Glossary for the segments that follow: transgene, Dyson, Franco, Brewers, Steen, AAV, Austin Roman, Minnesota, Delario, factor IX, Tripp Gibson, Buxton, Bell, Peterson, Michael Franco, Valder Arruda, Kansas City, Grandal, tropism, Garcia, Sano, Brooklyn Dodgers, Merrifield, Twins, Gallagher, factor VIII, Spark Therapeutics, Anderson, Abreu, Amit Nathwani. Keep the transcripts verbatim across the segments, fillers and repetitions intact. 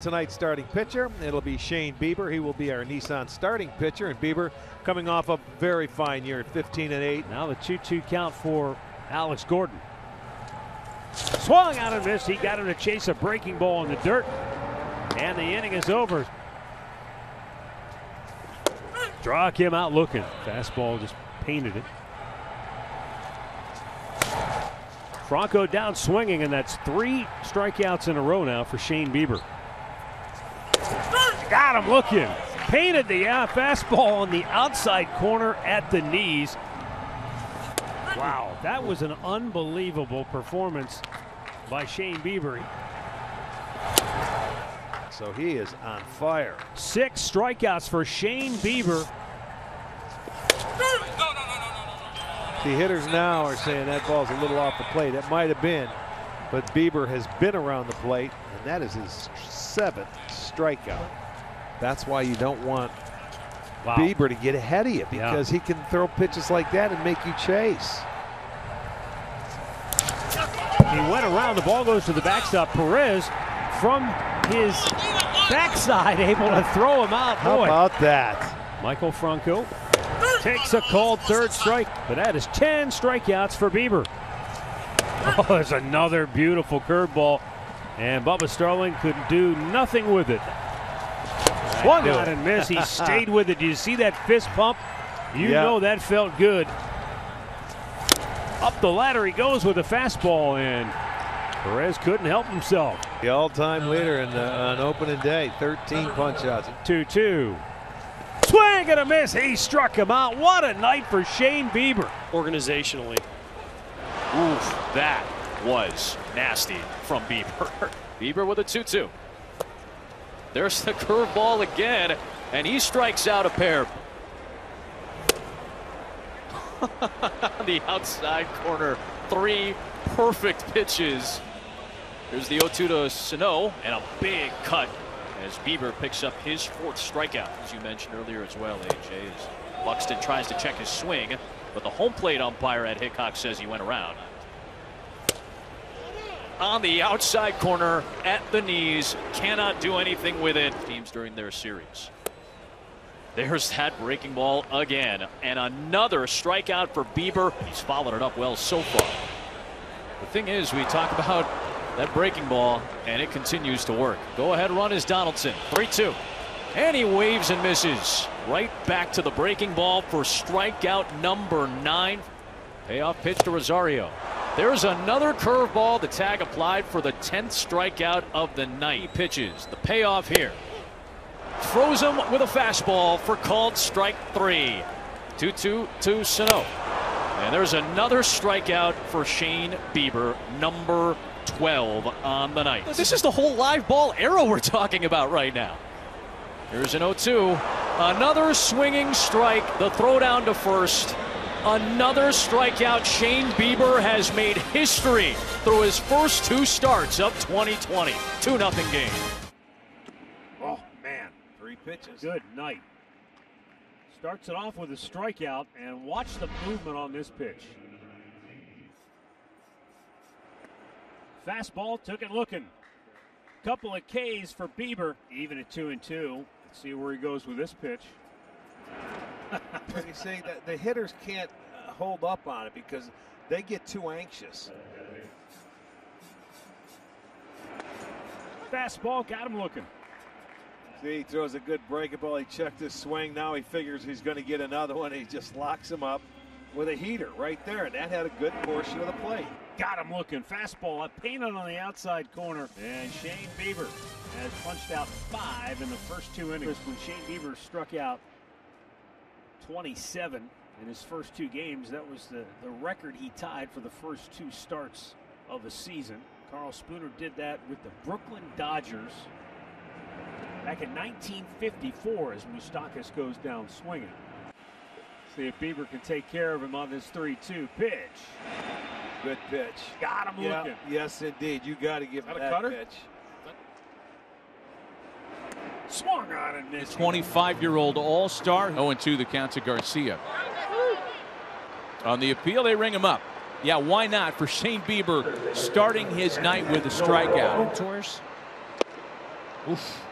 Tonight's starting pitcher, it'll be Shane Bieber. He will be our Nissan starting pitcher, and Bieber coming off a very fine year at fifteen and eight. Now the two two count for Alex Gordon. Swung out and missed. He got him to chase a breaking ball in the dirt, and the inning is over. Draw him out looking. Fastball just painted it. Franco down swinging, and that's three strikeouts in a row now for Shane Bieber. Got him looking. Painted the uh, fastball on the outside corner at the knees. Wow, that was an unbelievable performance by Shane Bieber. So he is on fire. Six strikeouts for Shane Bieber. The hitters now are saying that ball's a little off the plate. It might have been, but Bieber has been around the plate, and that is his seventh strikeout. That's why you don't want wow. Bieber to get ahead of you, because yeah. he can throw pitches like that and make you chase. He went around, the ball goes to the backstop. Perez from his backside able to throw him out. How Boy. about that? Michael Franco takes a called third strike, but that is ten strikeouts for Bieber. Oh, there's another beautiful curveball, and Bubba Sterling could do nothing with it. Swung out and missed. He stayed with it. Do you see that fist pump? You yep. know that felt good. Up the ladder he goes with a fastball, and Perez couldn't help himself. The all-time leader in the, on opening day, thirteen punch-outs. two two. Swing and a miss. He struck him out. What a night for Shane Bieber. Organizationally. Oof, that was nasty from Bieber. Bieber with a two two. There's the curveball again, and he strikes out a pair. The outside corner. Three perfect pitches. There's the oh two to Sano, and a big cut as Bieber picks up his fourth strikeout, as you mentioned earlier as well, A J. As Buxton tries to check his swing, but the home plate umpire Ed Hickok says he went around. On the outside corner, at the knees, cannot do anything with it. Teams during their series. There's that breaking ball again, and another strikeout for Bieber. He's followed it up well so far. The thing is, we talk about that breaking ball, and it continues to work. Go ahead run is Donaldson. three two. And he waves and misses. Right back to the breaking ball for strikeout number nine. Payoff pitch to Rosario. There's another curveball. The tag applied for the tenth strikeout of the night. Pitches. The payoff here. Throws him with a fastball for called strike three. two two to Sano. And there's another strikeout for Shane Bieber, number twelve on the night. This is the whole live ball era we're talking about right now. Here's an oh two. Another swinging strike. The throw down to first. Another strikeout. Shane Bieber has made history through his first two starts of twenty twenty. two nothing game. Oh, man. Three pitches. Good night. Starts it off with a strikeout, and watch the movement on this pitch. Fastball took it looking. Couple of K's for Bieber, even at two and two. Let's see where he goes with this pitch. You see, that the hitters can't hold up on it because they get too anxious. Fastball got him looking. See, he throws a good breaking ball. He checked his swing. Now he figures he's going to get another one. He just locks him up with a heater right there, and that had a good portion of the plate. Got him looking. Fastball painted on the outside corner. And Shane Bieber has punched out five in the first two innings. When Shane Bieber struck out twenty-seven in his first two games, that was the, the record he tied for the first two starts of the season. Carl Spooner did that with the Brooklyn Dodgers back in nineteen fifty-four as Moustakas goes down swinging. See if Bieber can take care of him on this three two pitch. Good pitch. Got him yeah, looking. Yes, indeed. You got to give him that cutter? pitch. Swung on and missed. twenty-five-year-old all-star. oh and two the count to Garcia. On the appeal, they ring him up. Yeah, why not for Shane Bieber starting his night with a strikeout. Oof.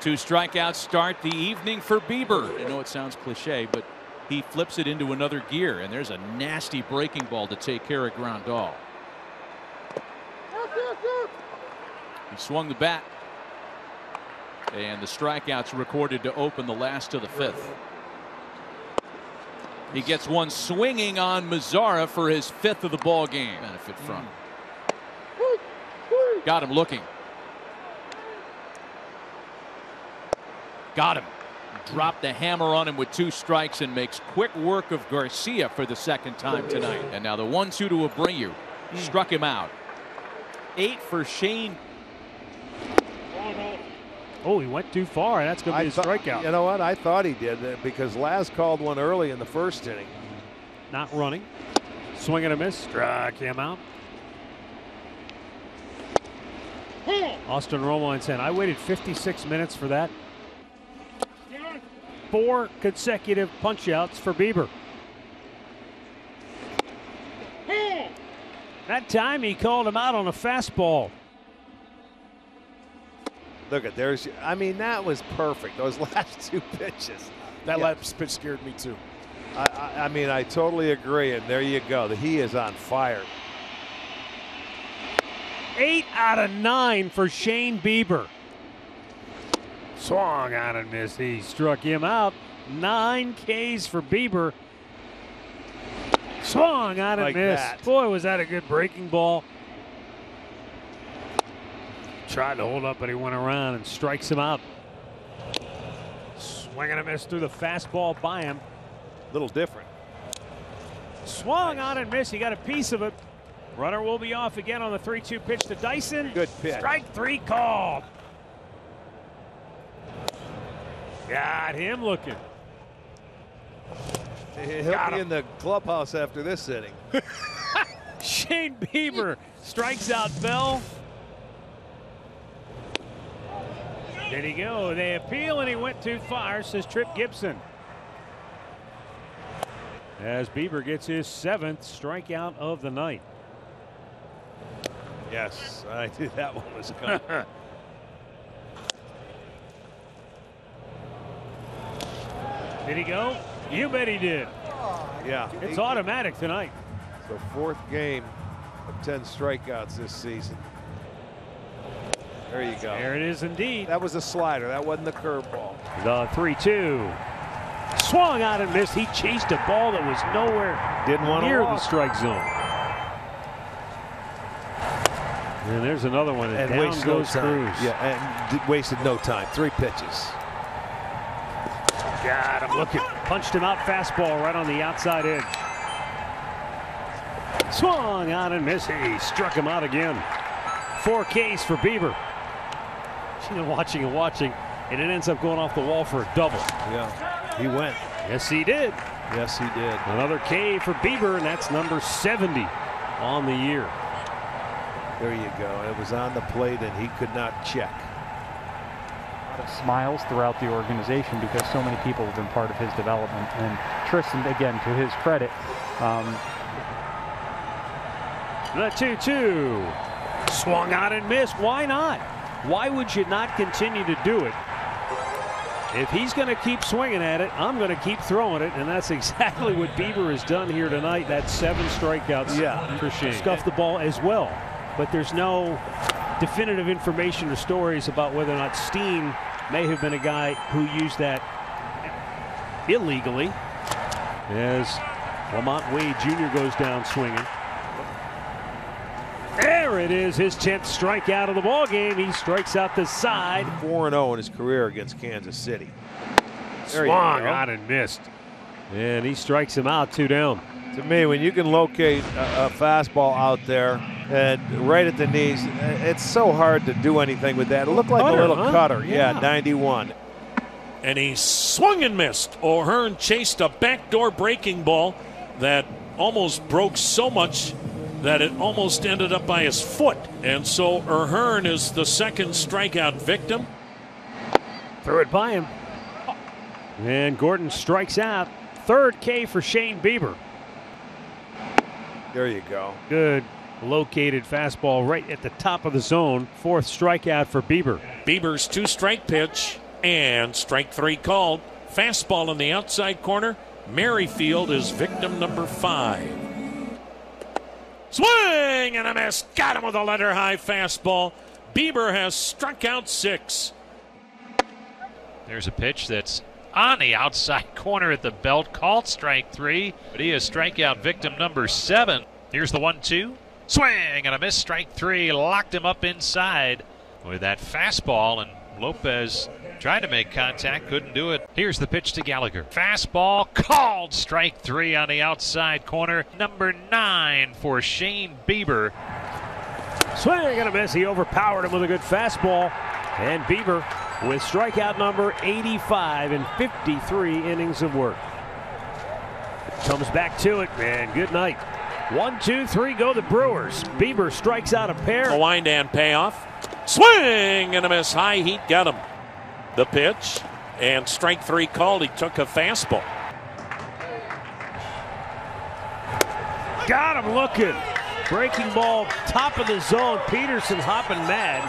Two strikeouts start the evening for Bieber. I know it sounds cliche, but he flips it into another gear, and there's a nasty breaking ball to take care of Grandal. He swung the bat, and the strikeouts recorded to open the last of the fifth. He gets one swinging on Mazzara for his fifth of the ball game. Benefit from. Mm. Got him looking. Got him. Dropped the hammer on him with two strikes and makes quick work of Garcia for the second time tonight. And now the one two to Abreu. Mm. Struck him out. Eight for Shane. Oh, he went too far, and that's going to be a strikeout. You know what? I thought he did, because Laz called one early in the first inning. Not running. Swing and a miss. Struck him out. Hey. Austin Roman said, I waited fifty-six minutes for that. Four consecutive punch-outs for Bieber. Hey. That time he called him out on a fastball. Look at there's, I mean, that was perfect. Those last two pitches. That yeah. last pitch scared me too. I, I, I mean, I totally agree. And there you go. He is on fire. Eight out of nine for Shane Bieber. Swung on and missed. He struck him out. Nine Ks for Bieber. Swung on and missed. Boy, was that a good breaking ball. Tried to hold up, but he went around and strikes him out. Swing and a miss through the fastball by him. A little different. Swung nice. on and missed. He got a piece of it. Runner will be off again on the three two pitch to Dyson. Good pitch. Strike three call. Got him looking. He'll got be him. in the clubhouse after this inning. Shane Bieber strikes out Bell. There you go. They appeal, and he went too far, says Tripp Gibson. As Bieber gets his seventh strikeout of the night. Yes, I knew that one was coming. Did he go? You bet he did. Yeah. It's automatic tonight. It's the fourth game of ten strikeouts this season. There you go. There it is indeed. That was a slider. That wasn't the curveball. The three two. Swung out and missed. He chased a ball that was nowhere Didn't want near to the strike zone. And there's another one. And, and down wasted goes no time. Cruz. Yeah, and wasted no time. Three pitches. God, I'm looking. Punched him out. Fastball right on the outside edge. Swung out and missed. He struck him out again. Four Ks for Bieber. Watching and watching, and it ends up going off the wall for a double. Yeah, he went. Yes, he did. Yes, he did. Another K for Bieber, and that's number seventy on the year. There you go. It was on the plate, and he could not check. A lot of smiles throughout the organization because so many people have been part of his development. And Tristan, again, to his credit. Um, the two two. Swung out and missed. Why not? Why would you not continue to do it? If he's going to keep swinging at it, I'm going to keep throwing it, and that's exactly what Bieber has done here tonight. That's seven strikeouts. Yeah, for Shane. Scuffed the ball as well, but there's no definitive information or stories about whether or not Steen may have been a guy who used that illegally. As Lamont Wade Junior goes down swinging. There it is, his tenth strikeout of the ball game. He strikes out the side. four and oh in his career against Kansas City. Swung out and missed. And he strikes him out, two down. To me, when you can locate a, a fastball out there and right at the knees, it's so hard to do anything with that. It looked like cutter, a little huh? cutter. Yeah, yeah, ninety-one. And he swung and missed. O'Hearn chased a backdoor breaking ball that almost broke so much that it almost ended up by his foot. And so O'Hearn is the second strikeout victim. Threw it by him. And Gordon strikes out. Third K for Shane Bieber. There you go. Good located fastball right at the top of the zone. Fourth strikeout for Bieber. Bieber's two-strike pitch and strike three called. Fastball in the outside corner. Merrifield is victim number five. Swing and a miss. Got him with a letter high fastball. Bieber has struck out six. There's a pitch that's on the outside corner at the belt, called strike three, but he is strikeout victim number seven. Here's the one two. Swing and a miss. Strike three. Locked him up inside with that fastball, and Lopez tried to make contact, couldn't do it. Here's the pitch to Gallagher. Fastball called. Strike three on the outside corner. Number nine for Shane Bieber. Swing and a miss. He overpowered him with a good fastball. And Bieber with strikeout number eighty-five in fifty-three innings of work. Comes back to it, and good night. One, two, three, go the Brewers. Bieber strikes out a pair. A wind and payoff. Swing and a miss. High heat got him. The pitch, and strike three called. He took a fastball. Got him looking. Breaking ball, top of the zone. Peterson hopping mad.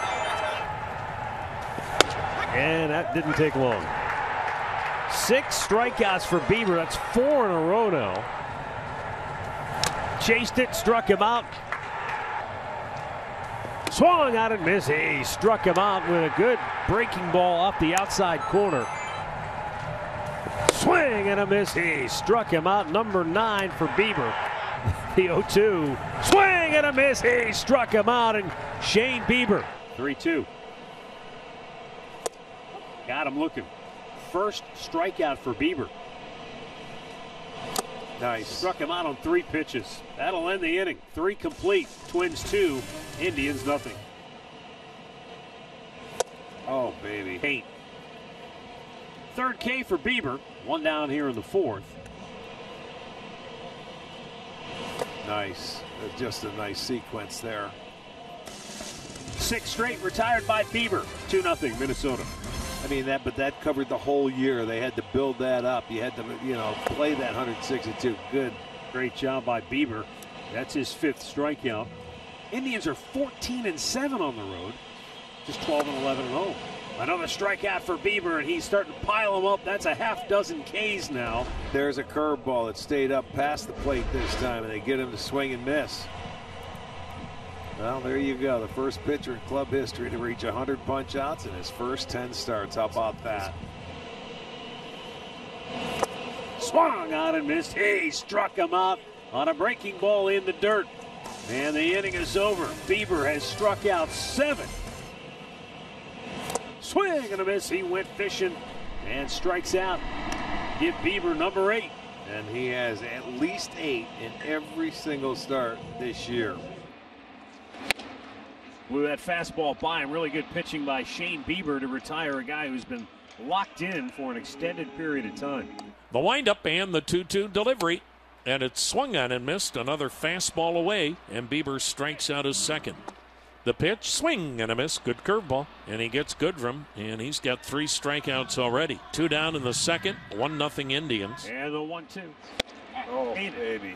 And that didn't take long. Six strikeouts for Bieber. That's four in a row now. Chased it, struck him out. Swung out and missed. He struck him out with a good breaking ball off the outside corner. Swing and a miss. He struck him out. Number nine for Bieber. The oh two. Swing and a miss. He struck him out. And Shane Bieber. three two. Got him looking. First strikeout for Bieber. Nice. Struck him out on three pitches. That'll end the inning. Three complete. Twins two. Indians nothing. Oh, baby. Eight. Third K for Bieber. One down here in the fourth. Nice. Just a nice sequence there. Six straight retired by Bieber. two nothing Minnesota. I mean, that, but that covered the whole year. They had to build that up. You had to, you know, play that one sixty-two. Good. Great job by Bieber. That's his fifth strikeout. Indians are fourteen and seven on the road, just twelve and eleven and oh. Another strikeout for Bieber, and he's starting to pile them up. That's a half dozen Ks now. There's a curveball that stayed up past the plate this time, and they get him to swing and miss. Well, there you go. The first pitcher in club history to reach one hundred punch outs in his first ten starts. How about that? Swung out and missed. He struck him out on a breaking ball in the dirt. And the inning is over. Bieber has struck out seven. Swing and a miss. He went fishing and strikes out. Give Bieber number eight. And he has at least eight in every single start this year. Blew that fastball by him. Really good pitching by Shane Bieber to retire a guy who's been locked in for an extended period of time. The windup and the two two delivery. And it's swung on and missed. Another fastball away, and Bieber strikes out his second. The pitch, swing and a miss. Good curveball, and he gets Goodrum, and he's got three strikeouts already. Two down in the second. One nothing Indians. And the one two. Oh, baby.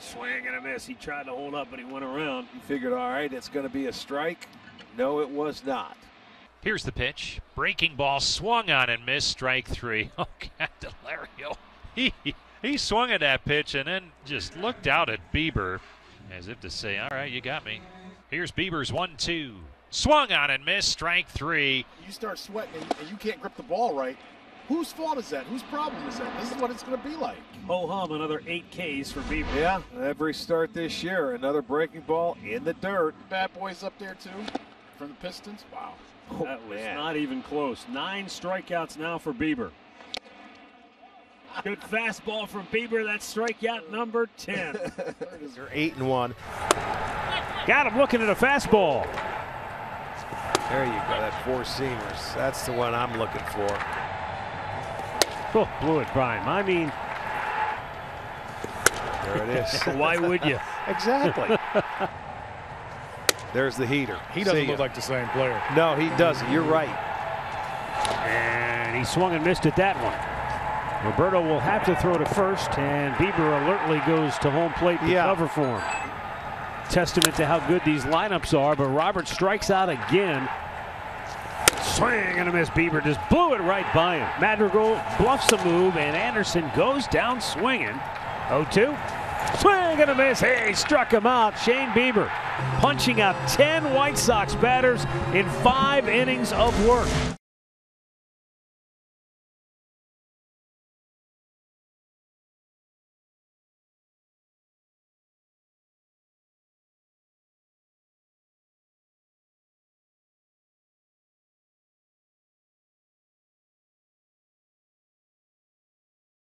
Swing and a miss. He tried to hold up, but he went around. He figured, all right, it's going to be a strike. No, it was not. Here's the pitch. Breaking ball, swung on and missed. Strike three. Oh, God, Delario. He. He swung at that pitch and then just looked out at Bieber as if to say, all right, you got me. Here's Bieber's one two. Swung on and missed. Strike three. You start sweating and you can't grip the ball right. Whose fault is that? Whose problem is that? This is what it's going to be like. Ho-hum, another eight Ks for Bieber. Yeah, every start this year, another breaking ball in the dirt. Bad boys up there, too, from the Pistons. Wow. Oh, that was man. Not even close. Nine strikeouts now for Bieber. Good fastball from Bieber. That's strikeout number ten. They're eight and one. Got him looking at a fastball. There you go. That four seamers. That's the one I'm looking for. Oh, blew it, Brian. I mean, there it is. Why would you? Exactly. There's the heater. He doesn't look like the same player. No, he doesn't. You're right. And he swung and missed at that one. Roberto will have to throw to first, and Bieber alertly goes to home plate to yeah. cover for him. Testament to how good these lineups are, but Robert strikes out again. Swing and a miss. Bieber just blew it right by him. Madrigal bluffs a move, and Anderson goes down swinging. oh two. Swing and a miss. Hey, struck him out. Shane Bieber punching out ten White Sox batters in five innings of work.